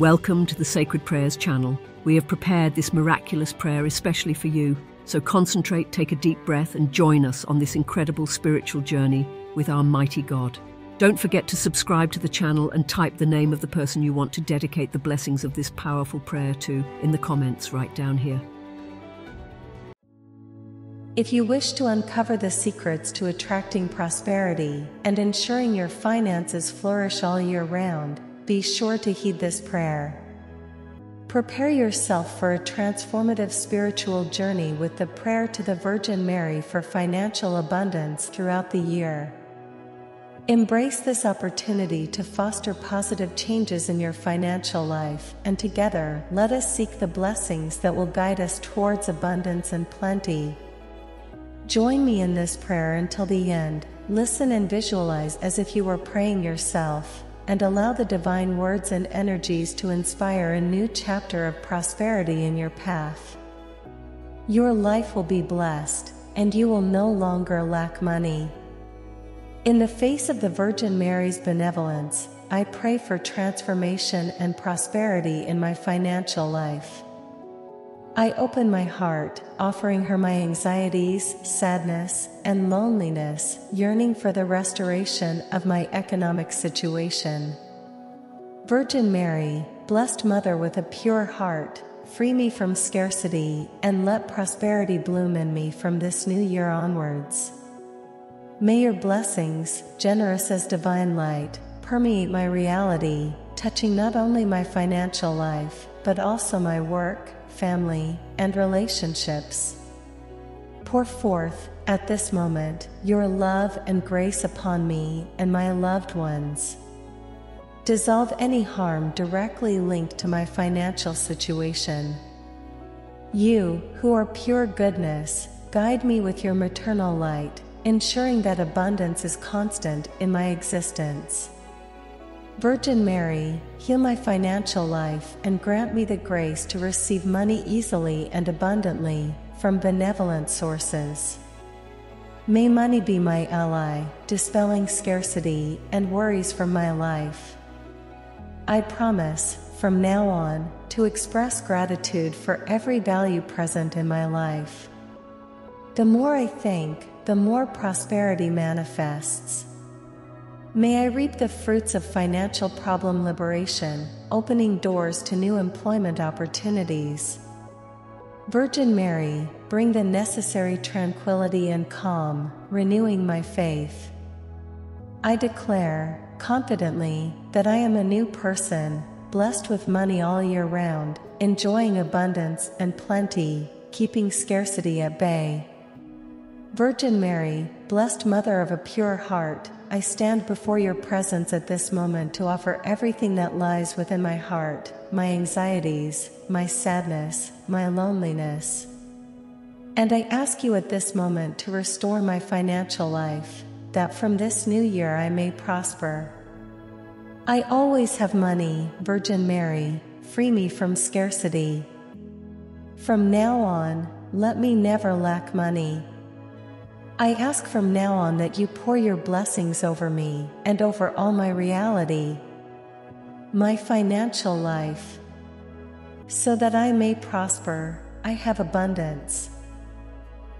Welcome to the Sacred Prayers channel. We have prepared this miraculous prayer especially for you. So concentrate, take a deep breath, and join us on this incredible spiritual journey with our mighty God. Don't forget to subscribe to the channel and type the name of the person you want to dedicate the blessings of this powerful prayer to in the comments right down here. If you wish to uncover the secrets to attracting prosperity and ensuring your finances flourish all year round, be sure to heed this prayer. Prepare yourself for a transformative spiritual journey with the prayer to the Virgin Mary for financial abundance throughout the year. Embrace this opportunity to foster positive changes in your financial life, and together, let us seek the blessings that will guide us towards abundance and plenty. Join me in this prayer until the end. Listen and visualize as if you were praying yourself, and allow the divine words and energies to inspire a new chapter of prosperity in your path. Your life will be blessed, and you will no longer lack money. In the face of the Virgin Mary's benevolence, I pray for transformation and prosperity in my financial life. I open my heart, offering her my anxieties, sadness, and loneliness, yearning for the restoration of my economic situation. Virgin Mary, blessed Mother with a pure heart, free me from scarcity and let prosperity bloom in me from this new year onwards. May your blessings, generous as divine light, permeate my reality, touching not only my financial life, but also my work, family, and relationships. Pour forth, at this moment, your love and grace upon me and my loved ones. Dissolve any harm directly linked to my financial situation. You, who are pure goodness, guide me with your maternal light, ensuring that abundance is constant in my existence. Virgin Mary, heal my financial life and grant me the grace to receive money easily and abundantly from benevolent sources. May money be my ally, dispelling scarcity and worries from my life. I promise, from now on, to express gratitude for every value present in my life. The more I think, the more prosperity manifests. May I reap the fruits of financial problem liberation, opening doors to new employment opportunities. Virgin Mary, bring the necessary tranquility and calm, renewing my faith. I declare, confidently, that I am a new person, blessed with money all year round, enjoying abundance and plenty, keeping scarcity at bay. Virgin Mary, blessed Mother of a pure heart, I stand before your presence at this moment to offer everything that lies within my heart, my anxieties, my sadness, my loneliness. And I ask you at this moment to restore my financial life, that from this new year I may prosper. I always have money, Virgin Mary, free me from scarcity. From now on, let me never lack money. I ask from now on that you pour your blessings over me and over all my reality, my financial life. So that I may prosper, I have abundance.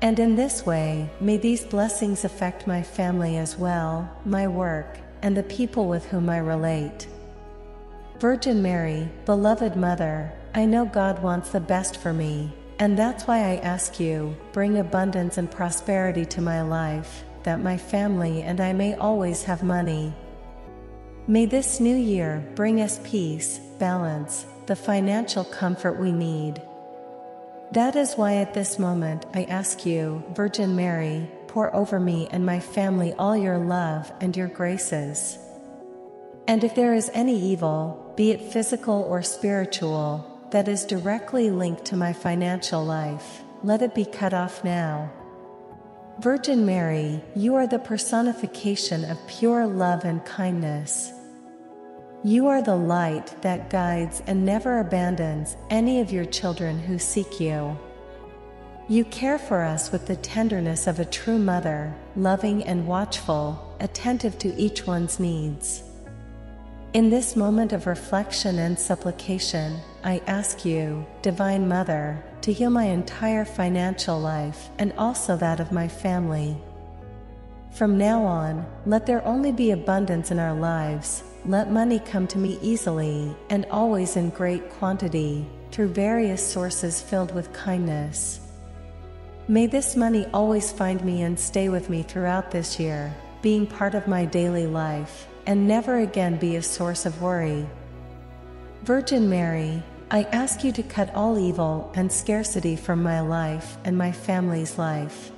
And in this way, may these blessings affect my family as well, my work, and the people with whom I relate. Virgin Mary, beloved Mother, I know God wants the best for me. And that's why I ask you, bring abundance and prosperity to my life, that my family and I may always have money. May this new year bring us peace, balance, the financial comfort we need. That is why at this moment I ask you, Virgin Mary, pour over me and my family all your love and your graces. And if there is any evil, be it physical or spiritual, that is directly linked to my financial life, let it be cut off now. Virgin Mary, you are the personification of pure love and kindness. You are the light that guides and never abandons any of your children who seek you. You care for us with the tenderness of a true mother, loving and watchful, attentive to each one's needs. In this moment of reflection and supplication, I ask you, Divine Mother, to heal my entire financial life and also that of my family. From now on, let there only be abundance in our lives. Let money come to me easily and always in great quantity, through various sources filled with kindness. May this money always find me and stay with me throughout this year, being part of my daily life, and never again be a source of worry. Virgin Mary, I ask you to cut all evil and scarcity from my life and my family's life.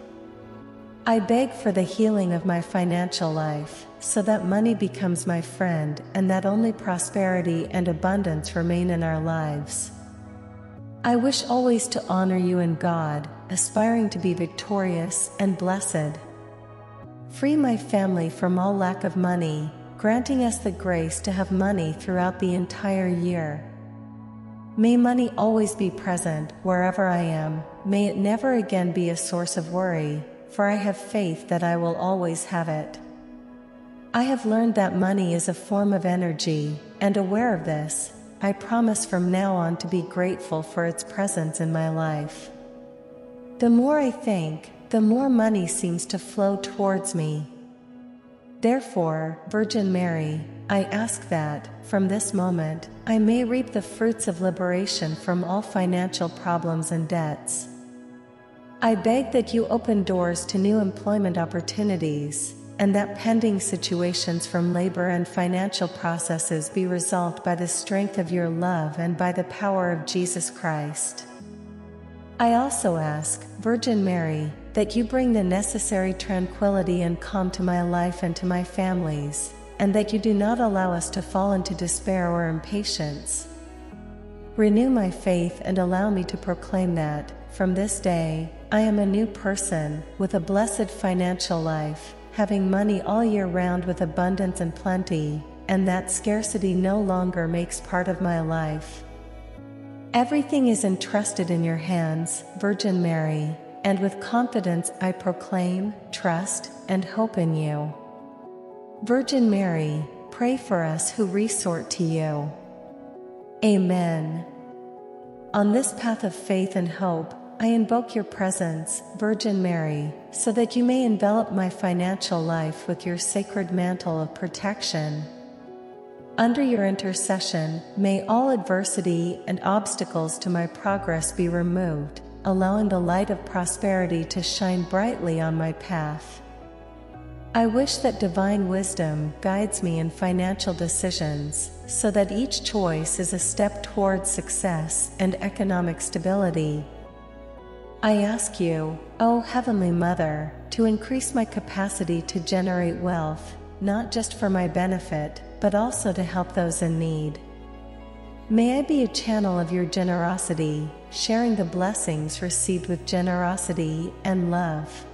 I beg for the healing of my financial life, so that money becomes my friend and that only prosperity and abundance remain in our lives. I wish always to honor you and God, aspiring to be victorious and blessed. Free my family from all lack of money, granting us the grace to have money throughout the entire year. May money always be present wherever I am. May it never again be a source of worry, for I have faith that I will always have it. I have learned that money is a form of energy, and aware of this, I promise from now on to be grateful for its presence in my life. The more I think, the more money seems to flow towards me. Therefore, Virgin Mary, I ask that, from this moment, I may reap the fruits of liberation from all financial problems and debts. I beg that you open doors to new employment opportunities, and that pending situations from labor and financial processes be resolved by the strength of your love and by the power of Jesus Christ. I also ask, Virgin Mary, that you bring the necessary tranquility and calm to my life and to my family's, and that you do not allow us to fall into despair or impatience. Renew my faith and allow me to proclaim that, from this day, I am a new person, with a blessed financial life, having money all year round with abundance and plenty, and that scarcity no longer makes part of my life. Everything is entrusted in your hands, Virgin Mary, and with confidence I proclaim, trust, and hope in you. Virgin Mary, pray for us who resort to you. Amen. On this path of faith and hope, I invoke your presence, Virgin Mary, so that you may envelop my financial life with your sacred mantle of protection. Under your intercession, may all adversity and obstacles to my progress be removed, allowing the light of prosperity to shine brightly on my path. I wish that divine wisdom guides me in financial decisions, so that each choice is a step towards success and economic stability. I ask you, O Heavenly Mother, to increase my capacity to generate wealth, not just for my benefit, but also to help those in need. May I be a channel of your generosity, sharing the blessings received with generosity and love.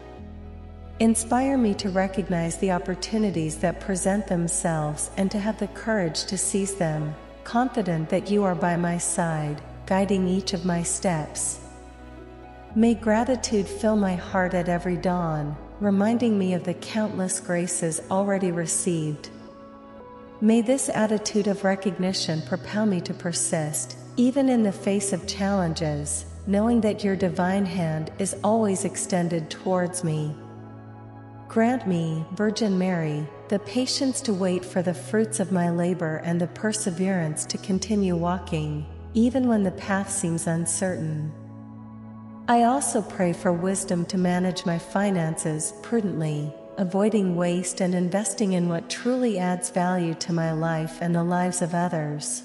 Inspire me to recognize the opportunities that present themselves and to have the courage to seize them, confident that you are by my side, guiding each of my steps. May gratitude fill my heart at every dawn, reminding me of the countless graces already received. May this attitude of recognition propel me to persist, even in the face of challenges, knowing that your divine hand is always extended towards me. Grant me, Virgin Mary, the patience to wait for the fruits of my labor and the perseverance to continue walking, even when the path seems uncertain. I also pray for wisdom to manage my finances prudently, avoiding waste and investing in what truly adds value to my life and the lives of others.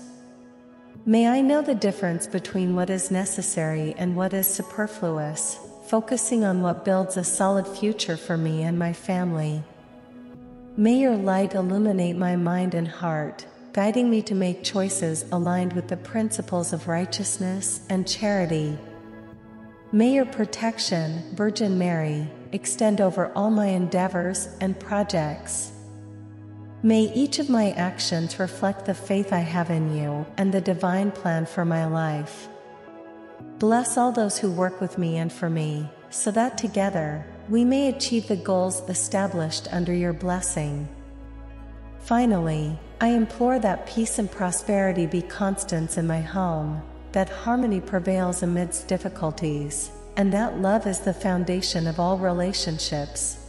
May I know the difference between what is necessary and what is superfluous, focusing on what builds a solid future for me and my family. May your light illuminate my mind and heart, guiding me to make choices aligned with the principles of righteousness and charity. May your protection, Virgin Mary, extend over all my endeavors and projects. May each of my actions reflect the faith I have in you and the divine plan for my life. Bless all those who work with me and for me, so that together, we may achieve the goals established under your blessing. Finally, I implore that peace and prosperity be constants in my home, that harmony prevails amidst difficulties, and that love is the foundation of all relationships.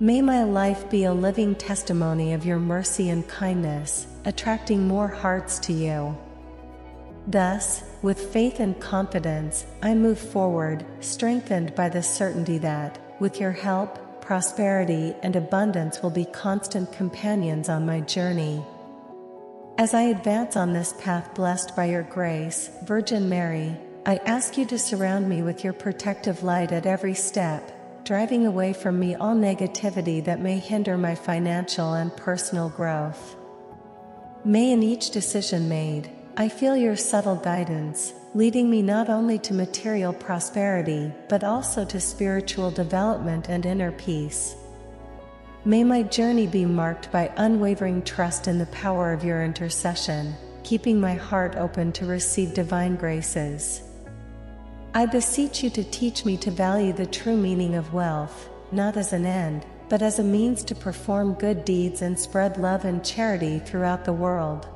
May my life be a living testimony of your mercy and kindness, attracting more hearts to you. Thus, with faith and confidence, I move forward, strengthened by the certainty that, with your help, prosperity and abundance will be constant companions on my journey. As I advance on this path blessed by your grace, Virgin Mary, I ask you to surround me with your protective light at every step, driving away from me all negativity that may hinder my financial and personal growth. May in each decision made, I feel your subtle guidance, leading me not only to material prosperity, but also to spiritual development and inner peace. May my journey be marked by unwavering trust in the power of your intercession, keeping my heart open to receive divine graces. I beseech you to teach me to value the true meaning of wealth, not as an end, but as a means to perform good deeds and spread love and charity throughout the world.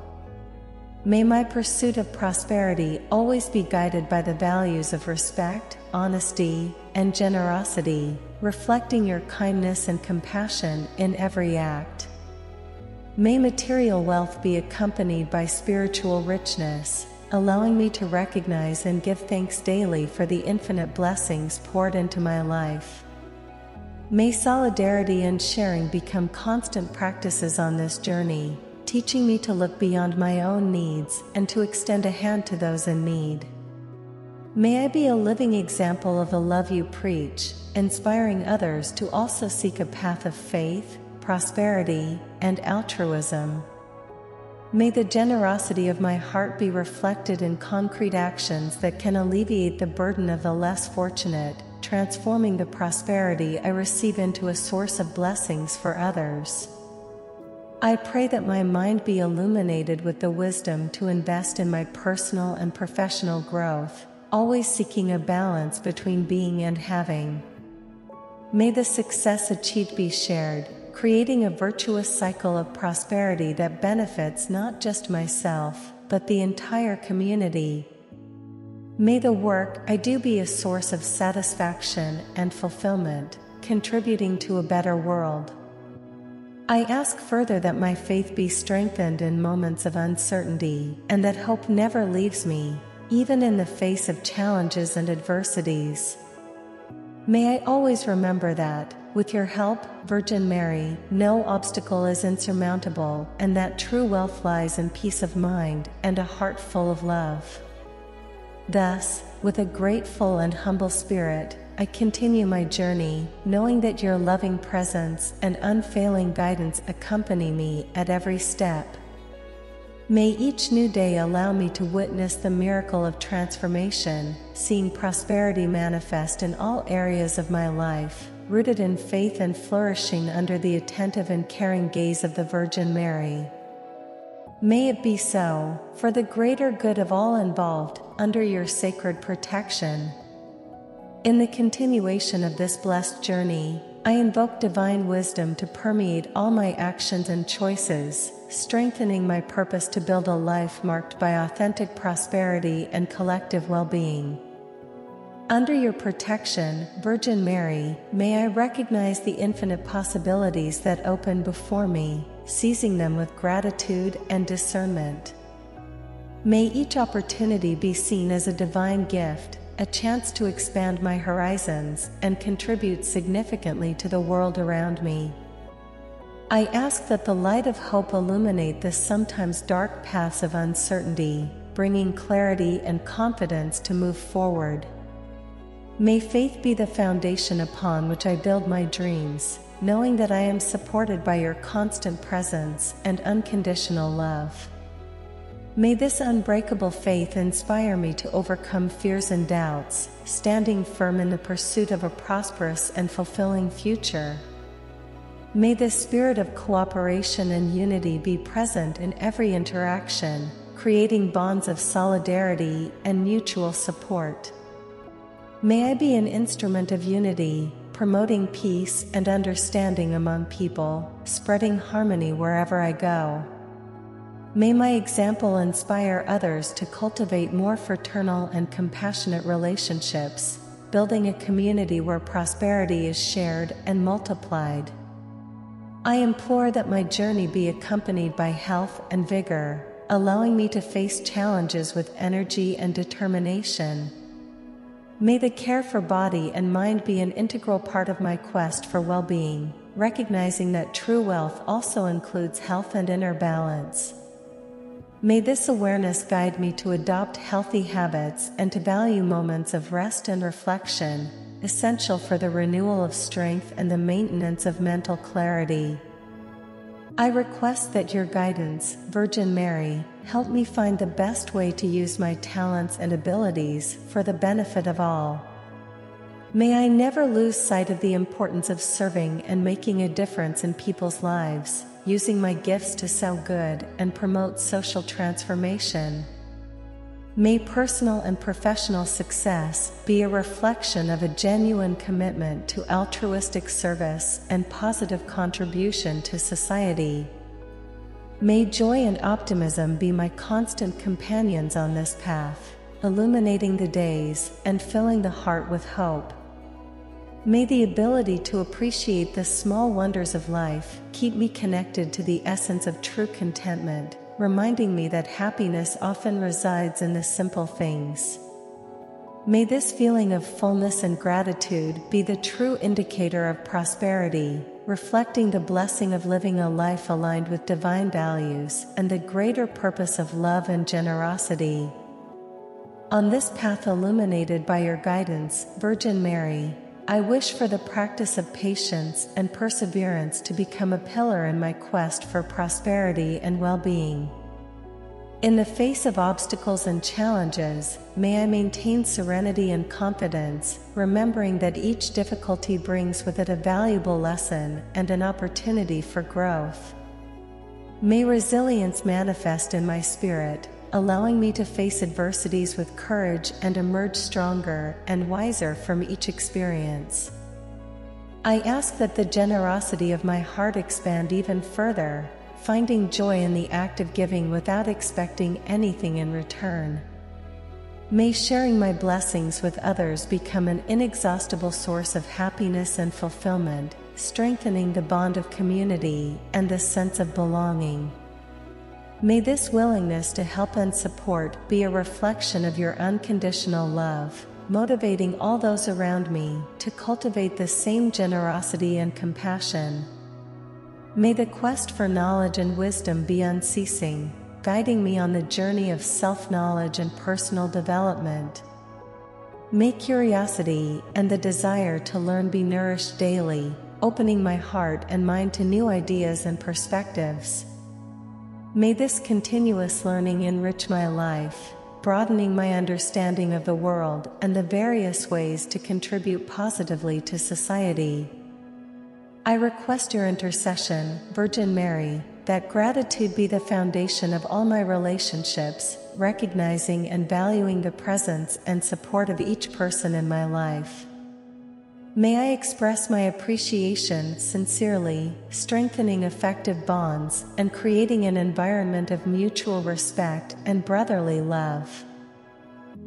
May my pursuit of prosperity always be guided by the values of respect, honesty, and generosity, reflecting your kindness and compassion in every act. May material wealth be accompanied by spiritual richness, allowing me to recognize and give thanks daily for the infinite blessings poured into my life. May solidarity and sharing become constant practices on this journey, teaching me to look beyond my own needs and to extend a hand to those in need. May I be a living example of the love you preach, inspiring others to also seek a path of faith, prosperity, and altruism. May the generosity of my heart be reflected in concrete actions that can alleviate the burden of the less fortunate, transforming the prosperity I receive into a source of blessings for others. I pray that my mind be illuminated with the wisdom to invest in my personal and professional growth, always seeking a balance between being and having. May the success achieved be shared, creating a virtuous cycle of prosperity that benefits not just myself, but the entire community. May the work I do be a source of satisfaction and fulfillment, contributing to a better world. I ask further that my faith be strengthened in moments of uncertainty, and that hope never leaves me, even in the face of challenges and adversities. May I always remember that, with your help, Virgin Mary, no obstacle is insurmountable, and that true wealth lies in peace of mind and a heart full of love. Thus, with a grateful and humble spirit, I continue my journey, knowing that your loving presence and unfailing guidance accompany me at every step. May each new day allow me to witness the miracle of transformation, seeing prosperity manifest in all areas of my life, rooted in faith and flourishing under the attentive and caring gaze of the Virgin Mary. May it be so, for the greater good of all involved, under your sacred protection. In the continuation of this blessed journey, I invoke divine wisdom to permeate all my actions and choices, strengthening my purpose to build a life marked by authentic prosperity and collective well-being. Under your protection, Virgin Mary, may I recognize the infinite possibilities that open before me, seizing them with gratitude and discernment. May each opportunity be seen as a divine gift, a chance to expand my horizons and contribute significantly to the world around me. I ask that the light of hope illuminate the sometimes dark paths of uncertainty, bringing clarity and confidence to move forward. May faith be the foundation upon which I build my dreams, knowing that I am supported by your constant presence and unconditional love. May this unbreakable faith inspire me to overcome fears and doubts, standing firm in the pursuit of a prosperous and fulfilling future. May this spirit of cooperation and unity be present in every interaction, creating bonds of solidarity and mutual support. May I be an instrument of unity, promoting peace and understanding among people, spreading harmony wherever I go. May my example inspire others to cultivate more fraternal and compassionate relationships, building a community where prosperity is shared and multiplied. I implore that my journey be accompanied by health and vigor, allowing me to face challenges with energy and determination. May the care for body and mind be an integral part of my quest for well-being, recognizing that true wealth also includes health and inner balance. May this awareness guide me to adopt healthy habits and to value moments of rest and reflection, essential for the renewal of strength and the maintenance of mental clarity. I request that your guidance, Virgin Mary, help me find the best way to use my talents and abilities for the benefit of all. May I never lose sight of the importance of serving and making a difference in people's lives, using my gifts to sow good and promote social transformation. May personal and professional success be a reflection of a genuine commitment to altruistic service and positive contribution to society. May joy and optimism be my constant companions on this path, illuminating the days and filling the heart with hope. May the ability to appreciate the small wonders of life keep me connected to the essence of true contentment, reminding me that happiness often resides in the simple things. May this feeling of fullness and gratitude be the true indicator of prosperity, reflecting the blessing of living a life aligned with divine values and the greater purpose of love and generosity. On this path illuminated by your guidance, Virgin Mary, I wish for the practice of patience and perseverance to become a pillar in my quest for prosperity and well-being. In the face of obstacles and challenges, may I maintain serenity and confidence, remembering that each difficulty brings with it a valuable lesson and an opportunity for growth. May resilience manifest in my spirit, allowing me to face adversities with courage and emerge stronger and wiser from each experience. I ask that the generosity of my heart expand even further, finding joy in the act of giving without expecting anything in return. May sharing my blessings with others become an inexhaustible source of happiness and fulfillment, strengthening the bond of community and the sense of belonging. May this willingness to help and support be a reflection of your unconditional love, motivating all those around me to cultivate the same generosity and compassion. May the quest for knowledge and wisdom be unceasing, guiding me on the journey of self-knowledge and personal development. May curiosity and the desire to learn be nourished daily, opening my heart and mind to new ideas and perspectives. May this continuous learning enrich my life, broadening my understanding of the world and the various ways to contribute positively to society. I request your intercession, Virgin Mary, that gratitude be the foundation of all my relationships, recognizing and valuing the presence and support of each person in my life. May I express my appreciation sincerely, strengthening effective bonds and creating an environment of mutual respect and brotherly love.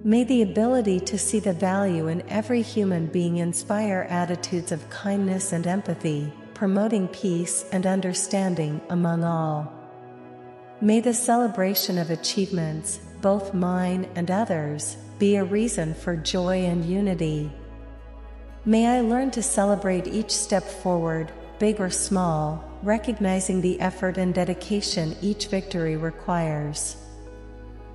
May the ability to see the value in every human being inspire attitudes of kindness and empathy, promoting peace and understanding among all. May the celebration of achievements, both mine and others, be a reason for joy and unity. May I learn to celebrate each step forward, big or small, recognizing the effort and dedication each victory requires.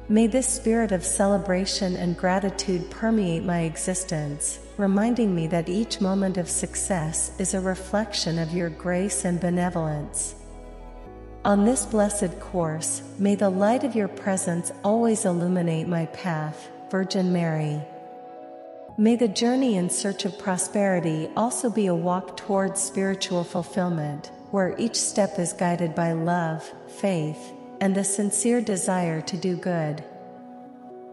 May this spirit of celebration and gratitude permeate my existence, reminding me that each moment of success is a reflection of your grace and benevolence. On this blessed course, may the light of your presence always illuminate my path, Virgin Mary. May the journey in search of prosperity also be a walk towards spiritual fulfillment, where each step is guided by love, faith, and the sincere desire to do good.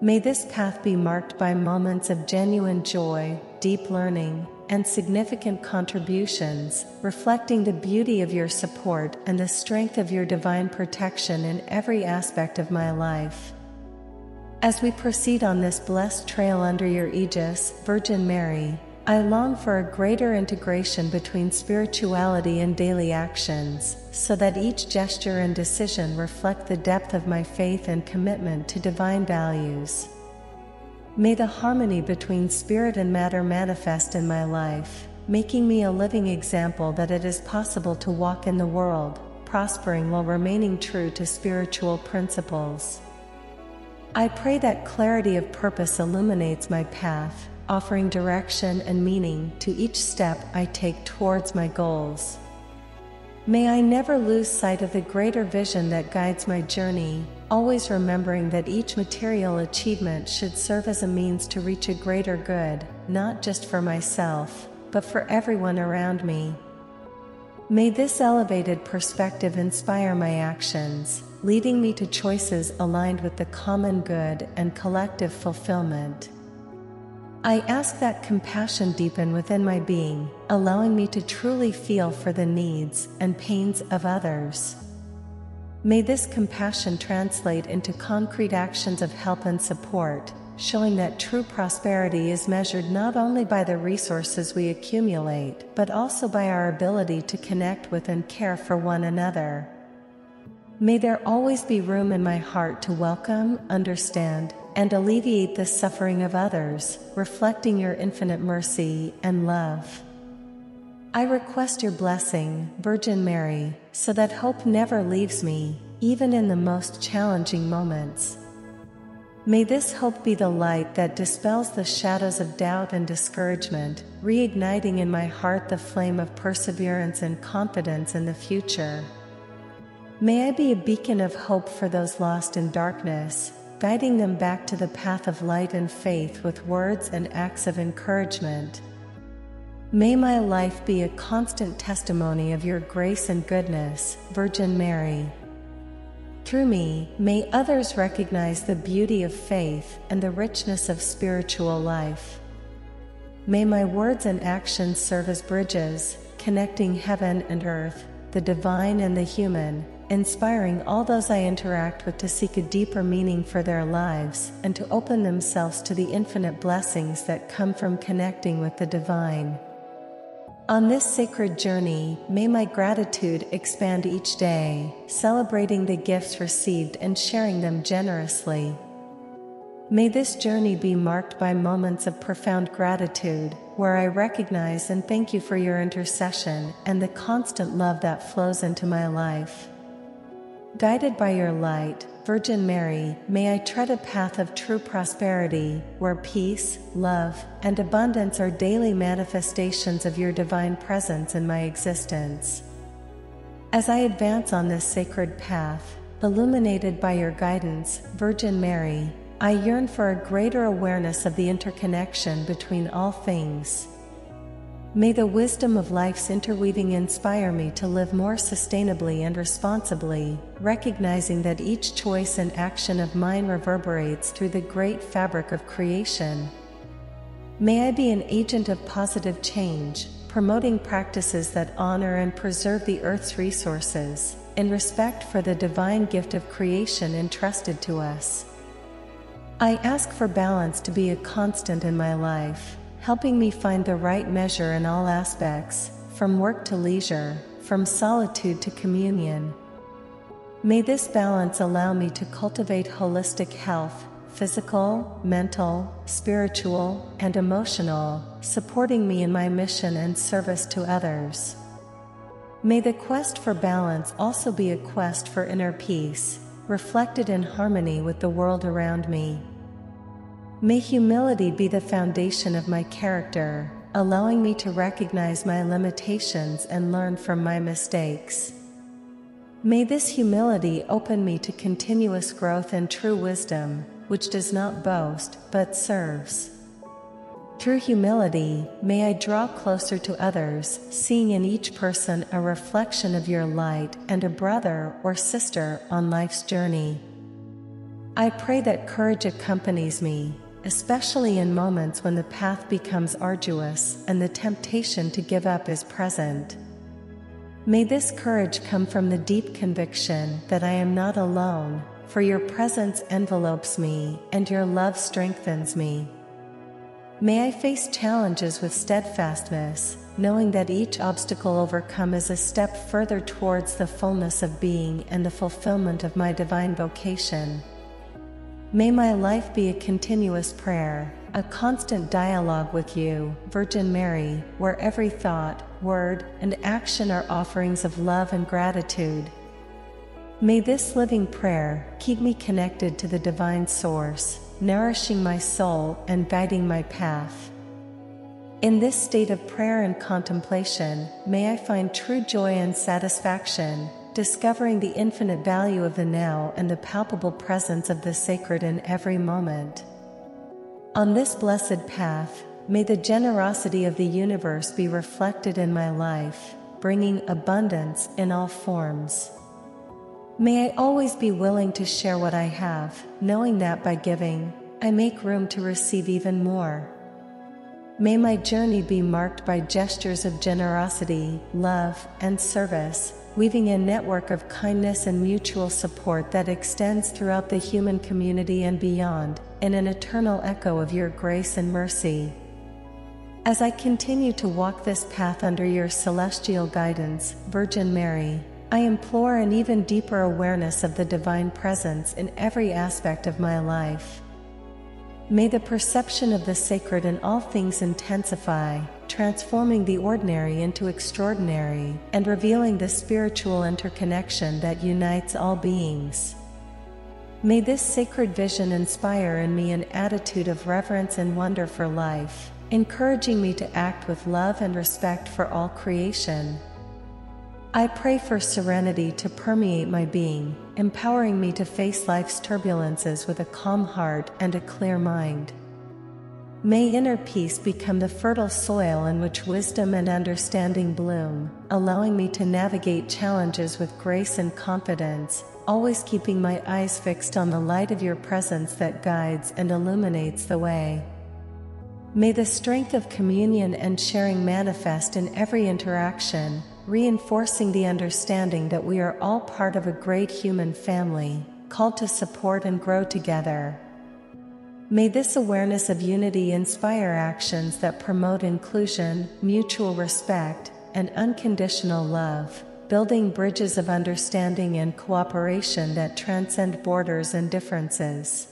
May this path be marked by moments of genuine joy, deep learning, and significant contributions, reflecting the beauty of your support and the strength of your divine protection in every aspect of my life. As we proceed on this blessed trail under your aegis, Virgin Mary, I long for a greater integration between spirituality and daily actions, so that each gesture and decision reflect the depth of my faith and commitment to divine values. May the harmony between spirit and matter manifest in my life, making me a living example that it is possible to walk in the world, prospering while remaining true to spiritual principles. I pray that clarity of purpose illuminates my path, offering direction and meaning to each step I take towards my goals. May I never lose sight of the greater vision that guides my journey, always remembering that each material achievement should serve as a means to reach a greater good, not just for myself, but for everyone around me. May this elevated perspective inspire my actions, leading me to choices aligned with the common good and collective fulfillment. I ask that compassion deepen within my being, allowing me to truly feel for the needs and pains of others. May this compassion translate into concrete actions of help and support, showing that true prosperity is measured not only by the resources we accumulate, but also by our ability to connect with and care for one another. May there always be room in my heart to welcome, understand, and alleviate the suffering of others, reflecting your infinite mercy and love. I request your blessing, Virgin Mary, so that hope never leaves me, even in the most challenging moments. May this hope be the light that dispels the shadows of doubt and discouragement, reigniting in my heart the flame of perseverance and confidence in the future. May I be a beacon of hope for those lost in darkness, guiding them back to the path of light and faith with words and acts of encouragement. May my life be a constant testimony of your grace and goodness, Virgin Mary. Through me, may others recognize the beauty of faith and the richness of spiritual life. May my words and actions serve as bridges, connecting heaven and earth, the divine and the human, inspiring all those I interact with to seek a deeper meaning for their lives and to open themselves to the infinite blessings that come from connecting with the divine. On this sacred journey, may my gratitude expand each day, celebrating the gifts received and sharing them generously. May this journey be marked by moments of profound gratitude, where I recognize and thank you for your intercession and the constant love that flows into my life. Guided by your light, Virgin Mary, may I tread a path of true prosperity, where peace, love, and abundance are daily manifestations of your divine presence in my existence. As I advance on this sacred path, illuminated by your guidance, Virgin Mary, I yearn for a greater awareness of the interconnection between all things. May the wisdom of life's interweaving inspire me to live more sustainably and responsibly, recognizing that each choice and action of mine reverberates through the great fabric of creation. May I be an agent of positive change, promoting practices that honor and preserve the earth's resources, in respect for the divine gift of creation entrusted to us. I ask for balance to be a constant in my life, helping me find the right measure in all aspects, from work to leisure, from solitude to communion. May this balance allow me to cultivate holistic health, physical, mental, spiritual, and emotional, supporting me in my mission and service to others. May the quest for balance also be a quest for inner peace, reflected in harmony with the world around me. May humility be the foundation of my character, allowing me to recognize my limitations and learn from my mistakes. May this humility open me to continuous growth and true wisdom, which does not boast, but serves. Through humility, may I draw closer to others, seeing in each person a reflection of your light and a brother or sister on life's journey. I pray that courage accompanies me, especially in moments when the path becomes arduous and the temptation to give up is present. May this courage come from the deep conviction that I am not alone, for your presence envelopes me and your love strengthens me. May I face challenges with steadfastness, knowing that each obstacle overcome is a step further towards the fullness of being and the fulfillment of my divine vocation. May my life be a continuous prayer, a constant dialogue with you, Virgin Mary, where every thought, word, and action are offerings of love and gratitude. May this living prayer keep me connected to the divine source, nourishing my soul and guiding my path. In this state of prayer and contemplation, may I find true joy and satisfaction, discovering the infinite value of the now and the palpable presence of the sacred in every moment. On this blessed path, may the generosity of the universe be reflected in my life, bringing abundance in all forms. May I always be willing to share what I have, knowing that by giving, I make room to receive even more. May my journey be marked by gestures of generosity, love, and service, weaving a network of kindness and mutual support that extends throughout the human community and beyond, in an eternal echo of your grace and mercy. As I continue to walk this path under your celestial guidance, Virgin Mary, I implore an even deeper awareness of the divine presence in every aspect of my life. May the perception of the sacred in all things intensify, transforming the ordinary into extraordinary and revealing the spiritual interconnection that unites all beings. May this sacred vision inspire in me an attitude of reverence and wonder for life, encouraging me to act with love and respect for all creation. I pray for serenity to permeate my being, empowering me to face life's turbulences with a calm heart and a clear mind. May inner peace become the fertile soil in which wisdom and understanding bloom, allowing me to navigate challenges with grace and confidence, always keeping my eyes fixed on the light of your presence that guides and illuminates the way. May the strength of communion and sharing manifest in every interaction, reinforcing the understanding that we are all part of a great human family, called to support and grow together. May this awareness of unity inspire actions that promote inclusion, mutual respect, and unconditional love, building bridges of understanding and cooperation that transcend borders and differences.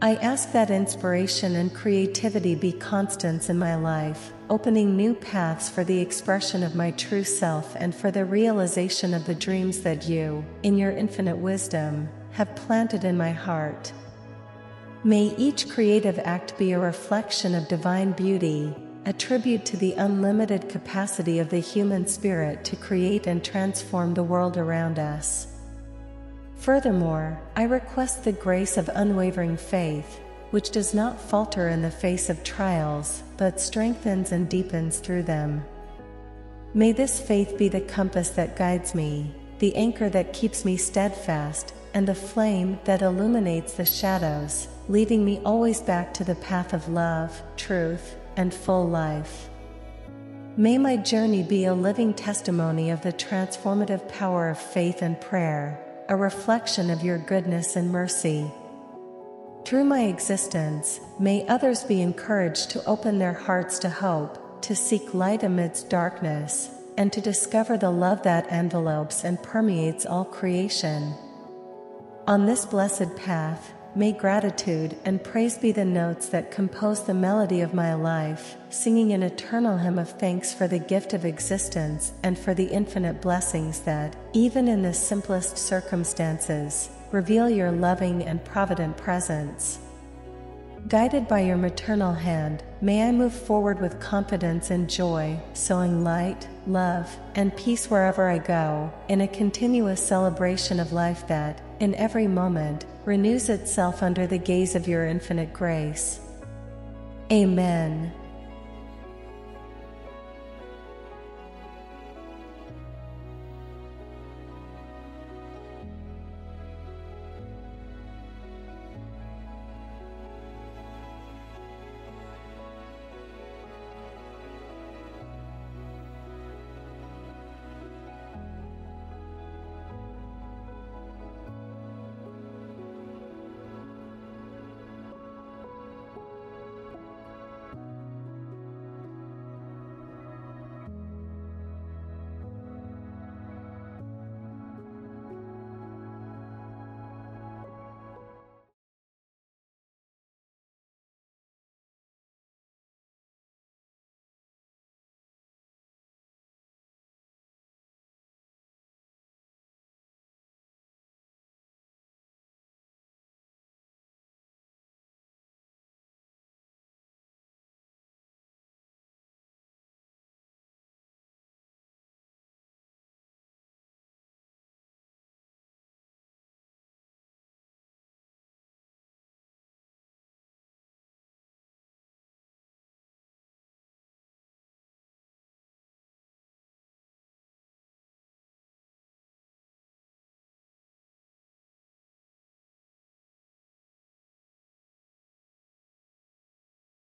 I ask that inspiration and creativity be constants in my life, opening new paths for the expression of my true self and for the realization of the dreams that you, in your infinite wisdom, have planted in my heart. May each creative act be a reflection of divine beauty, a tribute to the unlimited capacity of the human spirit to create and transform the world around us. Furthermore, I request the grace of unwavering faith, which does not falter in the face of trials, but strengthens and deepens through them. May this faith be the compass that guides me, the anchor that keeps me steadfast, and the flame that illuminates the shadows, leading me always back to the path of love, truth, and full life. May my journey be a living testimony of the transformative power of faith and prayer, a reflection of your goodness and mercy. Through my existence, may others be encouraged to open their hearts to hope, to seek light amidst darkness, and to discover the love that envelopes and permeates all creation. On this blessed path, may gratitude and praise be the notes that compose the melody of my life, singing an eternal hymn of thanks for the gift of existence and for the infinite blessings that, even in the simplest circumstances, reveal your loving and provident presence. Guided by your maternal hand, may I move forward with confidence and joy, sowing light, love, and peace wherever I go, in a continuous celebration of life that, in every moment, renews itself under the gaze of your infinite grace. Amen.